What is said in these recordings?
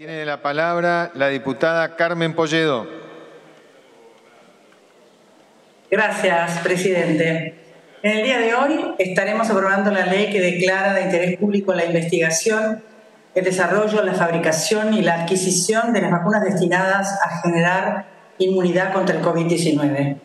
Tiene la palabra la diputada Carmen Polledo. Gracias, presidente. En el día de hoy estaremos aprobando la ley que declara de interés público la investigación, el desarrollo, la fabricación y la adquisición de las vacunas destinadas a generar inmunidad contra el COVID-19.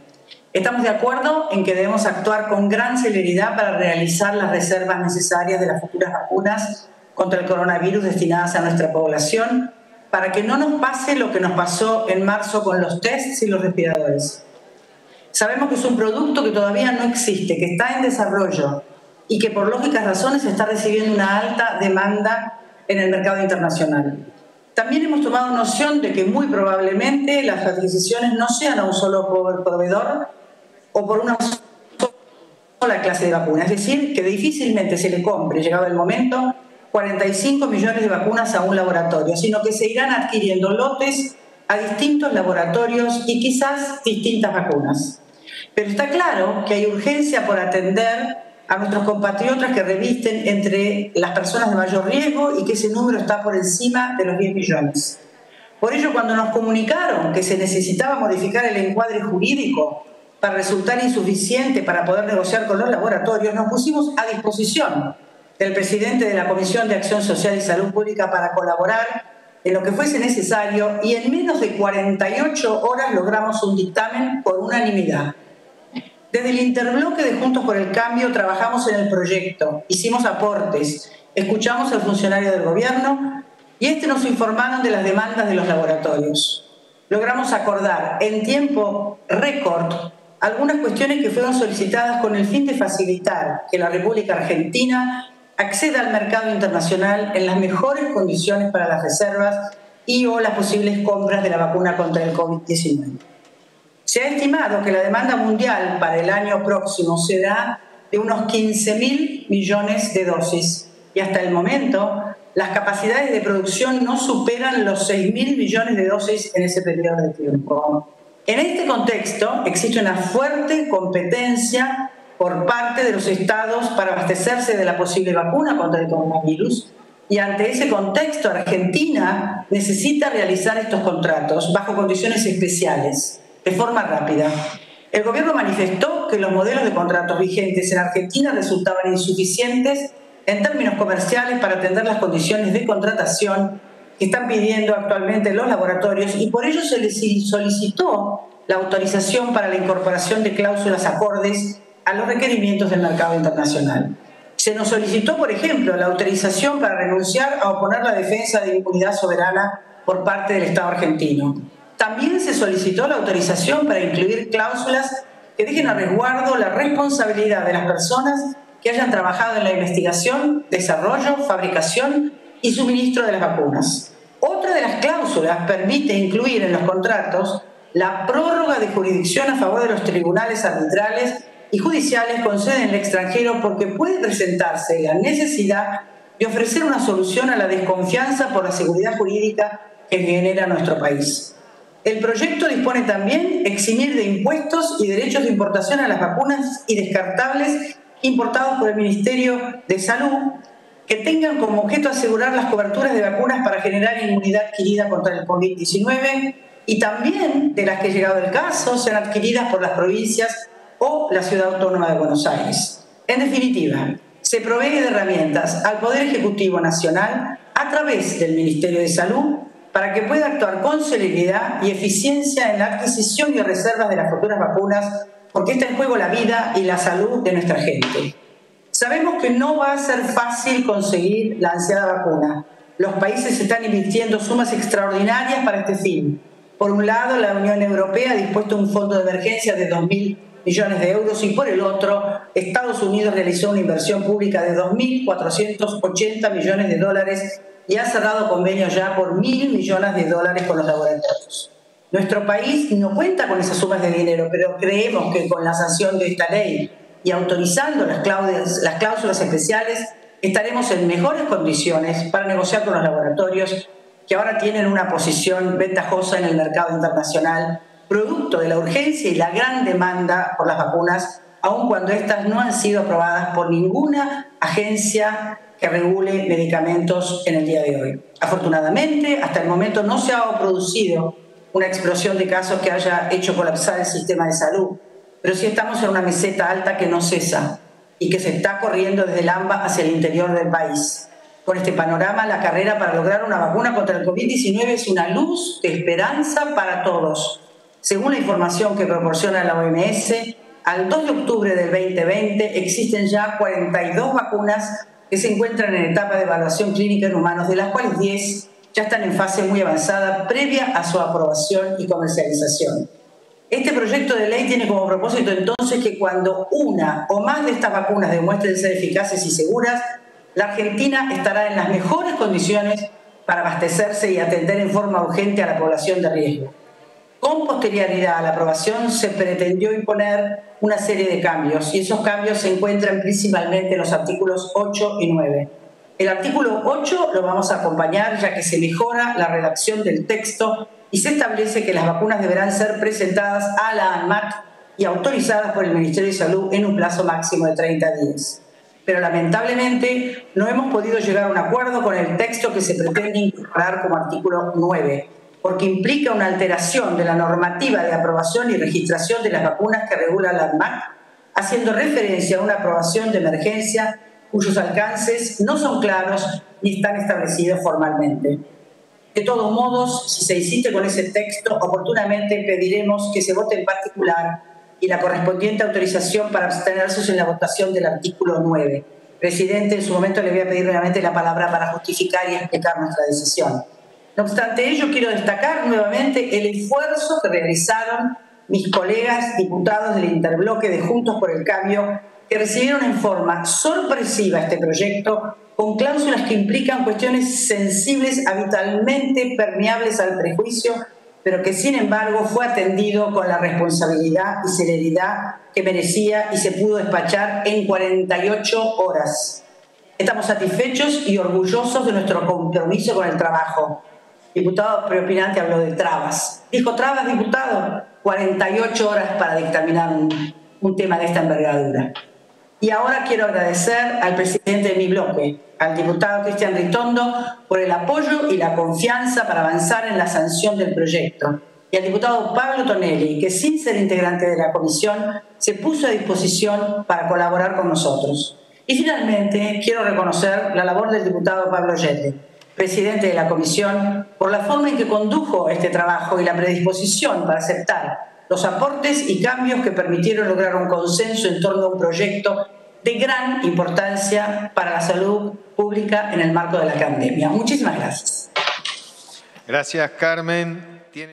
Estamos de acuerdo en que debemos actuar con gran celeridad para realizar las reservas necesarias de las futuras vacunas contra el coronavirus destinadas a nuestra población, para que no nos pase lo que nos pasó en marzo con los tests y los respiradores. Sabemos que es un producto que todavía no existe, que está en desarrollo y que por lógicas razones está recibiendo una alta demanda en el mercado internacional. También hemos tomado noción de que muy probablemente las adquisiciones no sean a un solo proveedor o por una sola clase de vacuna, es decir, que difícilmente se le compre, llegado el momento, 45 millones de vacunas a un laboratorio, sino que se irán adquiriendo lotes a distintos laboratorios y quizás distintas vacunas. Pero está claro que hay urgencia por atender a nuestros compatriotas que revisten entre las personas de mayor riesgo y que ese número está por encima de los 10 millones. Por ello, cuando nos comunicaron que se necesitaba modificar el encuadre jurídico para resultar insuficiente para poder negociar con los laboratorios, nos pusimos a disposición del presidente de la Comisión de Acción Social y Salud Pública para colaborar en lo que fuese necesario y en menos de 48 horas logramos un dictamen por unanimidad. Desde el interbloque de Juntos por el Cambio trabajamos en el proyecto, hicimos aportes, escuchamos al funcionario del gobierno y este nos informaron de las demandas de los laboratorios. Logramos acordar en tiempo récord algunas cuestiones que fueron solicitadas con el fin de facilitar que la República Argentina acceda al mercado internacional en las mejores condiciones para las reservas y o las posibles compras de la vacuna contra el COVID-19. Se ha estimado que la demanda mundial para el año próximo será de unos 15.000 millones de dosis y hasta el momento las capacidades de producción no superan los 6.000 millones de dosis en ese periodo de tiempo. En este contexto existe una fuerte competencia por parte de los estados para abastecerse de la posible vacuna contra el coronavirus y ante ese contexto Argentina necesita realizar estos contratos bajo condiciones especiales, de forma rápida. El gobierno manifestó que los modelos de contratos vigentes en Argentina resultaban insuficientes en términos comerciales para atender las condiciones de contratación que están pidiendo actualmente los laboratorios y por ello se les solicitó la autorización para la incorporación de cláusulas acordes a los requerimientos del mercado internacional. Se nos solicitó, por ejemplo, la autorización para renunciar a oponer la defensa de inmunidad soberana por parte del Estado argentino. También se solicitó la autorización para incluir cláusulas que dejen a resguardo la responsabilidad de las personas que hayan trabajado en la investigación, desarrollo, fabricación y suministro de las vacunas. Otra de las cláusulas permite incluir en los contratos la prórroga de jurisdicción a favor de los tribunales arbitrales y judiciales con sede en el extranjero porque puede presentarse la necesidad de ofrecer una solución a la desconfianza por la seguridad jurídica que genera nuestro país. El proyecto dispone también eximir de impuestos y derechos de importación a las vacunas y descartables importados por el Ministerio de Salud que tengan como objeto asegurar las coberturas de vacunas para generar inmunidad adquirida contra el COVID-19 y también de las que, llegado el caso, sean adquiridas por las provincias o la Ciudad Autónoma de Buenos Aires. En definitiva, se provee de herramientas al Poder Ejecutivo Nacional a través del Ministerio de Salud para que pueda actuar con celeridad y eficiencia en la adquisición y reservas de las futuras vacunas porque está en juego la vida y la salud de nuestra gente. Sabemos que no va a ser fácil conseguir la ansiada vacuna. Los países están invirtiendo sumas extraordinarias para este fin. Por un lado, la Unión Europea ha dispuesto un fondo de emergencia de 2.000 millones de euros y por el otro, Estados Unidos realizó una inversión pública de 2.480 millones de dólares y ha cerrado convenios ya por 1.000 millones de dólares con los laboratorios. Nuestro país no cuenta con esas sumas de dinero, pero creemos que con la sanción de esta ley y autorizando las cláusulas especiales, estaremos en mejores condiciones para negociar con los laboratorios que ahora tienen una posición ventajosa en el mercado internacional, producto de la urgencia y la gran demanda por las vacunas, aun cuando estas no han sido aprobadas por ninguna agencia que regule medicamentos en el día de hoy. Afortunadamente, hasta el momento no se ha producido una explosión de casos que haya hecho colapsar el sistema de salud, pero sí estamos en una meseta alta que no cesa y que se está corriendo desde el AMBA hacia el interior del país. Con este panorama, la carrera para lograr una vacuna contra el COVID-19 es una luz de esperanza para todos. Según la información que proporciona la OMS, al 2 de octubre del 2020 existen ya 42 vacunas que se encuentran en etapa de evaluación clínica en humanos, de las cuales 10 ya están en fase muy avanzada previa a su aprobación y comercialización. Este proyecto de ley tiene como propósito entonces que cuando una o más de estas vacunas demuestren ser eficaces y seguras, la Argentina estará en las mejores condiciones para abastecerse y atender en forma urgente a la población de riesgo. Con posterioridad a la aprobación se pretendió imponer una serie de cambios, y esos cambios se encuentran principalmente en los artículos 8 y 9. El artículo 8 lo vamos a acompañar ya que se mejora la redacción del texto y se establece que las vacunas deberán ser presentadas a la ANMAC y autorizadas por el Ministerio de Salud en un plazo máximo de 30 días. Pero lamentablemente no hemos podido llegar a un acuerdo con el texto que se pretende incorporar como artículo 9, porque implica una alteración de la normativa de aprobación y registración de las vacunas que regula la ANMAT, haciendo referencia a una aprobación de emergencia cuyos alcances no son claros ni están establecidos formalmente. De todos modos, si se insiste con ese texto, oportunamente pediremos que se vote en particular y la correspondiente autorización para abstenerse en la votación del artículo 9. Presidente, en su momento le voy a pedir nuevamente la palabra para justificar y explicar nuestra decisión. No obstante ello, quiero destacar nuevamente el esfuerzo que realizaron mis colegas diputados del interbloque de Juntos por el Cambio, que recibieron en forma sorpresiva este proyecto, con cláusulas que implican cuestiones sensibles, habitualmente permeables al prejuicio, pero que sin embargo fue atendido con la responsabilidad y celeridad que merecía y se pudo despachar en 48 horas. Estamos satisfechos y orgullosos de nuestro compromiso con el trabajo. Diputado preopinante habló de trabas. Dijo trabas, diputado, 48 horas para dictaminar un tema de esta envergadura. Y ahora quiero agradecer al presidente de mi bloque, al diputado Cristian Ritondo, por el apoyo y la confianza para avanzar en la sanción del proyecto, y al diputado Pablo Tonelli, que sin ser integrante de la comisión, se puso a disposición para colaborar con nosotros. Y finalmente, quiero reconocer la labor del diputado Pablo Yelde, presidente de la comisión, por la forma en que condujo este trabajo y la predisposición para aceptar los aportes y cambios que permitieron lograr un consenso en torno a un proyecto de gran importancia para la salud pública en el marco de la pandemia. Muchísimas gracias. Gracias, Carmen.